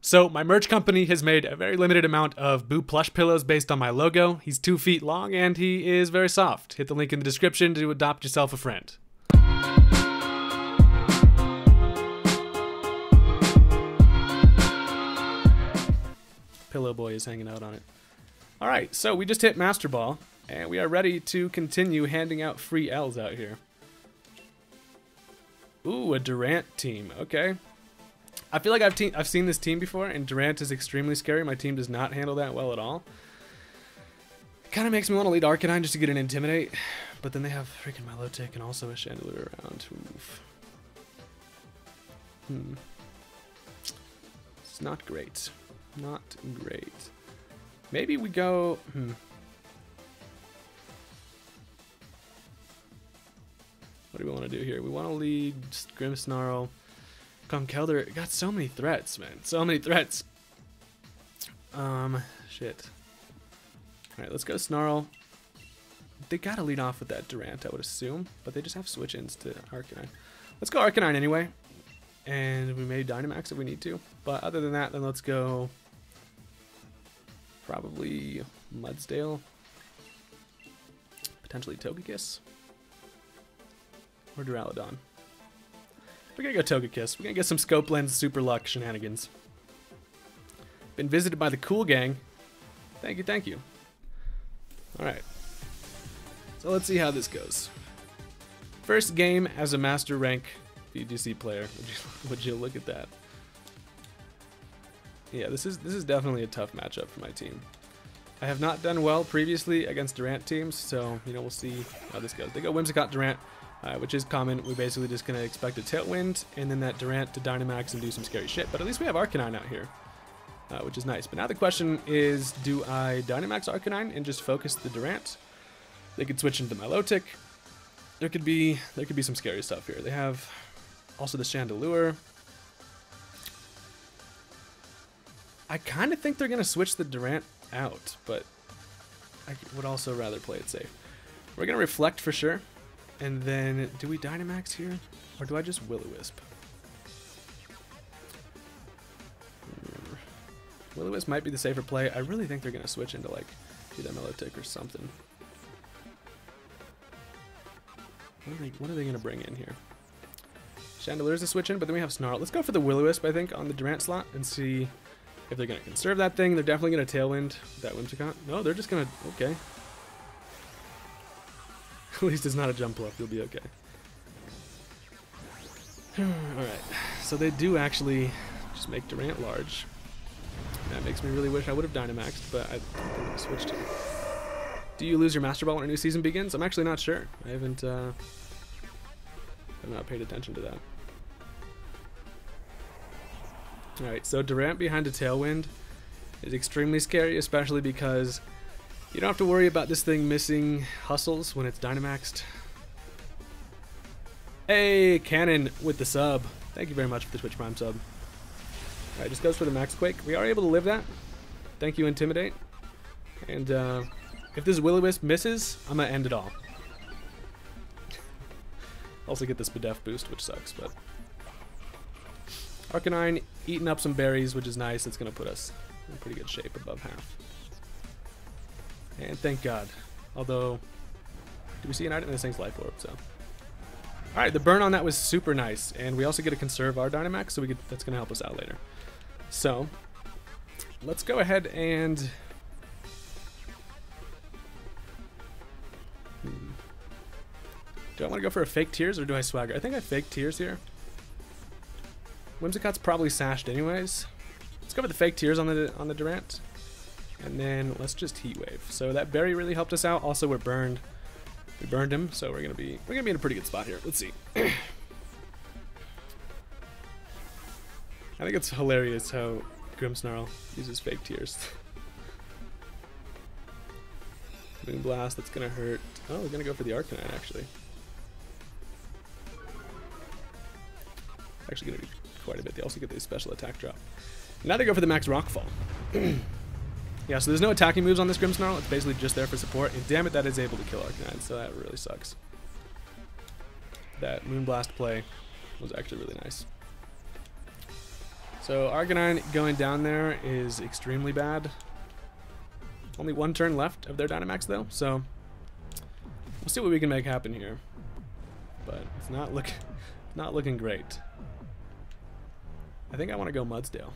So my merch company has made a very limited amount of Boo Plush Pillows based on my logo. He's 2 feet long and he is very soft. Hit the link in the description to adopt yourself a friend. Pillow Boy is hanging out on it. Alright, so we just hit Master Ball, and we are ready to continue handing out free L's out here. Ooh, a Durant team, okay. I feel like I've seen this team before, and Durant is extremely scary. My team does not handle that well at all. It kind of makes me want to lead Arcanine just to get an Intimidate, but then they have freaking Milotic and also a Chandelure around. Oof. It's not great. Not great. Maybe we go... What do we want to do here? We want to lead Grimmsnarl. Conkeldurr got so many threats, man. So many threats. Shit. Alright, let's go Snarl. They gotta lead off with that Durant, I would assume. But they just have switch-ins to Arcanine. Let's go Arcanine anyway. And we may Dynamax if we need to. But other than that, then let's go... probably Mudsdale. Potentially Togekiss. Or Duraludon. We're gonna go Togekiss. We're gonna get some scope lens, super luck shenanigans. Been visited by the cool gang. Thank you, thank you. Alright. So let's see how this goes. First game as a master rank VGC player. Would you look at that? Yeah, this is definitely a tough matchup for my team. I have not done well previously against Durant teams, so you know we'll see how this goes. They go Whimsicott Durant, which is common. We're basically just gonna expect a Tailwind and then that Durant to Dynamax and do some scary shit. But at least we have Arcanine out here, which is nice. But now the question is, do I Dynamax Arcanine and just focus the Durant? They could switch into Milotic. There could be some scary stuff here. They have also the Chandelure. I kind of think they're going to switch the Durant out, but I would also rather play it safe. We're going to Reflect for sure. And then, do we Dynamax here? Or do I just Will-O-Wisp? Will-O-Wisp might be the safer play. I really think they're going to switch into, like, either Milotic or something. What are they going to bring in here? Chandelur's a switch in, but then we have Snarl. Let's go for the Will-O-Wisp, I think, on the Durant slot and see... if they're going to conserve that thing. They're definitely going to Tailwind that Whimsicott. No, they're just going to... okay. At least it's not a jump bluff. You'll be okay. Alright. So they do actually just make Durant large. That makes me really wish I would have Dynamaxed, but I think I switched him. Do you lose your Master Ball when a new season begins? I'm actually not sure. I haven't... I've not paid attention to that. Alright, so Durant behind a Tailwind is extremely scary, especially because you don't have to worry about this thing missing hustles when it's Dynamaxed. Hey, Cannon with the sub. Thank you very much for the Twitch Prime sub. Alright, just goes for the max quake. We are able to live that. Thank you, Intimidate. And if this Will-O-Wisp misses, I'm going to end it all. Also get this Bidef boost, which sucks, but... Arcanine eating up some berries, which is nice. It's going to put us in pretty good shape, above half. And thank God. Although, do we see an item? This thing's life orb, so. Alright, the burn on that was super nice. And we also get to conserve our Dynamax, so that's going to help us out later. So, let's go ahead and... do I want to go for a fake tears or do I swagger? I think I fake tears here. Whimsicott's probably sashed anyways. Let's go for the fake tears on the Durant. And then let's just heat wave. So that berry really helped us out. Also we're burned. We burned him, so we're gonna be in a pretty good spot here. Let's see. I think it's hilarious how Grimmsnarl uses fake tears. Moonblast, that's gonna hurt. Oh, we're gonna go for the Arcanine actually. It's actually gonna be quite a bit. They also get the special attack drop. Now they go for the max rock fall. Yeah, so there's no attacking moves on this Grimmsnarl. It's basically just there for support. And damn it, that is able to kill Arcanine, so that really sucks. That Moonblast play was actually really nice. So Arcanine going down there is extremely bad. Only one turn left of their Dynamax though, so we'll see what we can make happen here. But it's not looking great. I think I want to go Mudsdale.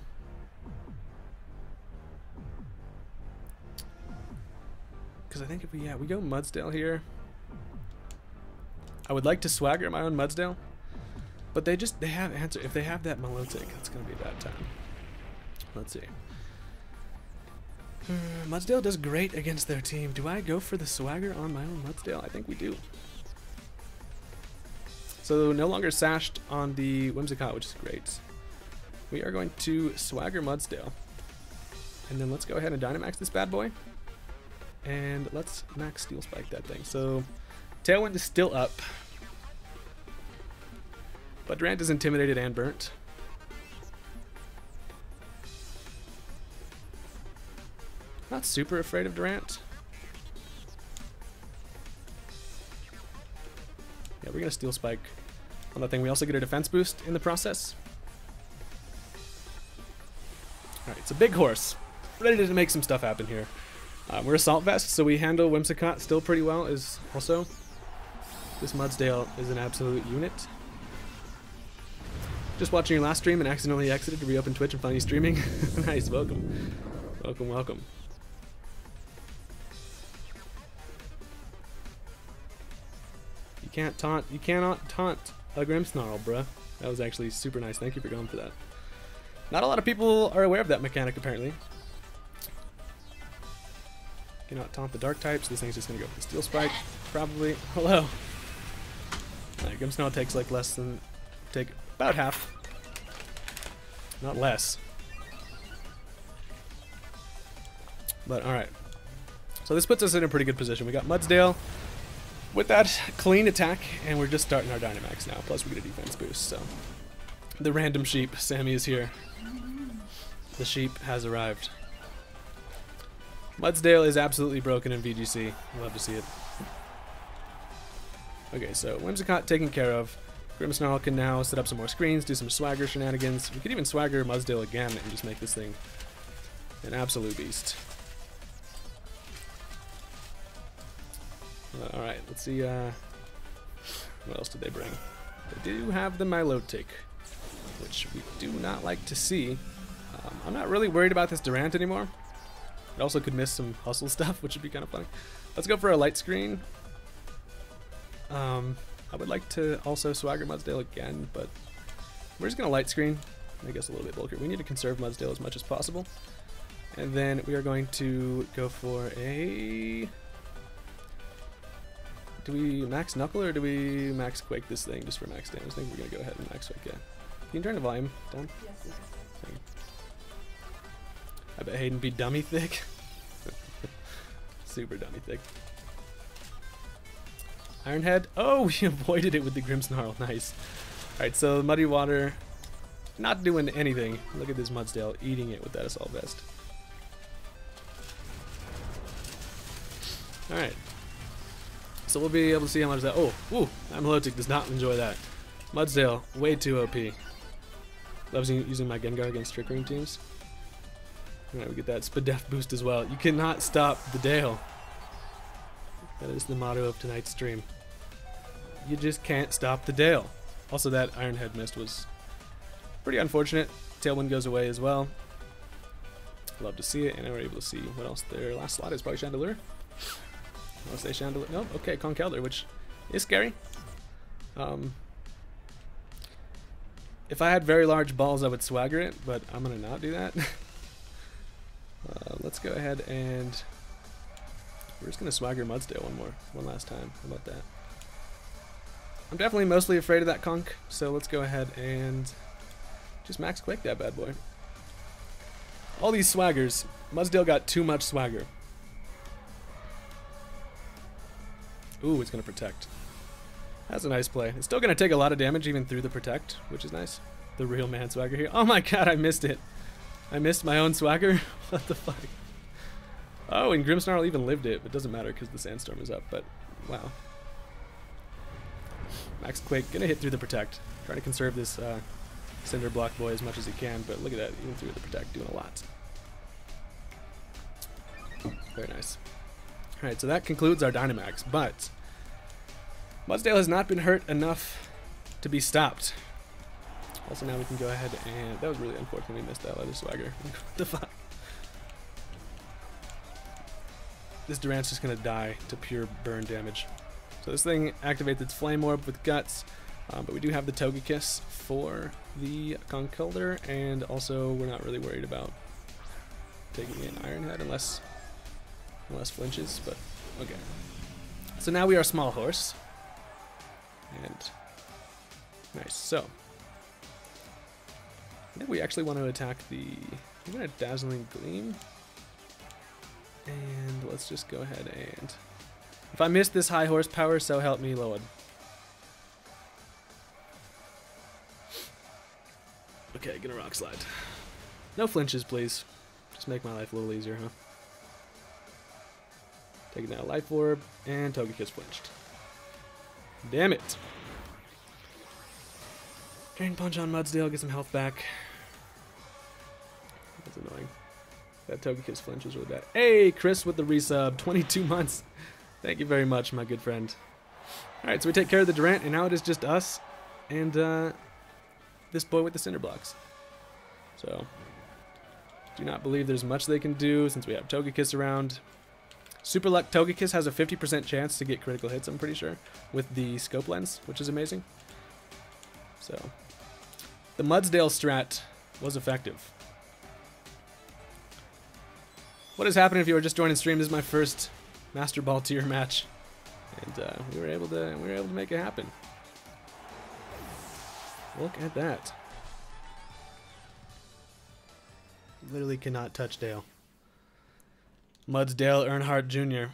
Because I think if we go Mudsdale here. I would like to swagger my own Mudsdale, but they have answer. If they have that Milotic, that's gonna be a bad time. Let's see. Mudsdale does great against their team. Do I go for the swagger on my own Mudsdale? I think we do. So no longer sashed on the Whimsicott, which is great. We are going to swagger Mudsdale. And then let's go ahead and Dynamax this bad boy. And let's max Steel Spike that thing. So Tailwind is still up. But Durant is intimidated and burnt. Not super afraid of Durant. Yeah, we're gonna Steel Spike on that thing. We also get a defense boost in the process. Alright, it's a big horse. Ready to make some stuff happen here. We're Assault Vest, so we handle Whimsicott still pretty well. This Mudsdale is an absolute unit. Just watching your last stream and accidentally exited to reopen Twitch and find you streaming. Nice, welcome. Welcome, welcome. You cannot taunt a Grimmsnarl, bruh. That was actually super nice. Thank you for going for that. Not a lot of people are aware of that mechanic, apparently. You cannot taunt the dark types. This thing's just gonna go for the Steel Spike, probably. Hello. Alright, Grimmsnarl takes like about half. Not less. But alright. So this puts us in a pretty good position. We got Mudsdale with that clean attack, and we're just starting our Dynamax now. Plus, we get a defense boost, so. The random sheep. Sammy is here. The sheep has arrived. Mudsdale is absolutely broken in VGC. Love to see it. Okay, so Whimsicott taken care of. Grimmsnarl can now set up some more screens, do some swagger shenanigans. We could even swagger Mudsdale again and just make this thing an absolute beast. Alright, let's see what else did they bring. They do have the Milotic, which we do not like to see. I'm not really worried about this Durant anymore. It also could miss some hustle stuff, which would be kind of funny. Let's go for a light screen. I would like to also swagger Mudsdale again, but we're just going to light screen. I guess a little bit bulkier. We need to conserve Mudsdale as much as possible. And then we are going to go for a... Do we max knuckle or do we max quake this thing just for max damage? I think we're going to go ahead and max quake, yeah. Can you turn the volume down? Yes. I bet Hayden be dummy thick. Super dummy thick. Iron Head. Oh, we avoided it with the Grimmsnarl. Nice. Alright, so Muddy Water not doing anything. Look at this Mudsdale eating it with that Assault Vest. Alright. So we'll be able to see how much that... Oh, ooh, that Milotic does not enjoy that. Mudsdale, way too OP. Loves using my Gengar against Trick Room teams. Alright, we get that Spadef boost as well. You cannot stop the Dale. That is the motto of tonight's stream. You just can't stop the Dale. Also, that Iron Head mist was pretty unfortunate. Tailwind goes away as well. Love to see it, and we're able to see what else their last slot is. Probably Chandelure. I'll say Chandelure. Nope, okay, Conkeldurr, which is scary. If I had very large balls, I would swagger it, but I'm going to not do that. Let's go ahead and... We're just gonna swagger Mudsdale one last time. How about that? I'm definitely mostly afraid of that conch, so let's go ahead and just max quake that bad boy. All these swaggers, Mudsdale got too much swagger. Ooh, it's gonna protect. That's a nice play. It's still gonna take a lot of damage even through the protect, which is nice. The real man swagger here. Oh my god, I missed it. I missed my own swagger. What the fuck? Oh, and Grimmsnarl even lived it, but it doesn't matter because the sandstorm is up, but wow. Max Quake, gonna hit through the protect. Trying to conserve this Cinder Block Boy as much as he can, but look at that, even through the Protect, doing a lot. Very nice. Alright, so that concludes our Dynamax, but Mudsdale has not been hurt enough to be stopped. Also, now we can go ahead and... That was really unfortunate we missed that leather swagger. What the fuck? This Durant's just going to die to pure burn damage. So this thing activates its Flame Orb with Guts, but we do have the Togekiss for the Conkeldurr, and also we're not really worried about taking an Iron Head unless flinches, but okay. So now we are Small Horse, and nice. So I think we actually want to attack the... We're going to Dazzling Gleam, and let's just go ahead and... If I miss this high horsepower, so help me, Lord. Okay, gonna rock slide. No flinches, please. Just make my life a little easier, huh? Taking down a life orb, and Togekiss flinched. Damn it! Drain Punch on Mudsdale, get some health back. That's annoying. That Togekiss flinch was really bad. Hey, Chris with the resub, 22 months. Thank you very much, my good friend. Alright, so we take care of the Durant, and now it is just us and this boy with the cinder blocks. So, do not believe there's much they can do since we have Togekiss around. Super Luck Togekiss has a 50% chance to get critical hits, I'm pretty sure, with the scope lens, which is amazing. So, the Mudsdale strat was effective. What is happening if you were just joining stream? This is my first Master Ball tier match, and we were able to make it happen. Look at that! Literally cannot touch Dale. Mudsdale Earnhardt Jr.